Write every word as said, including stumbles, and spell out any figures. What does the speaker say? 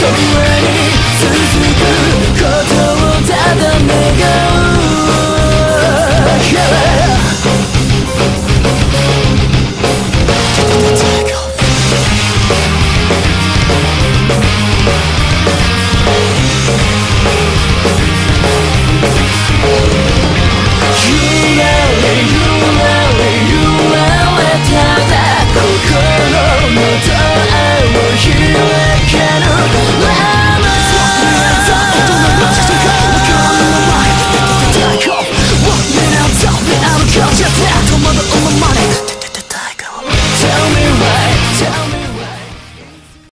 Don't be ready.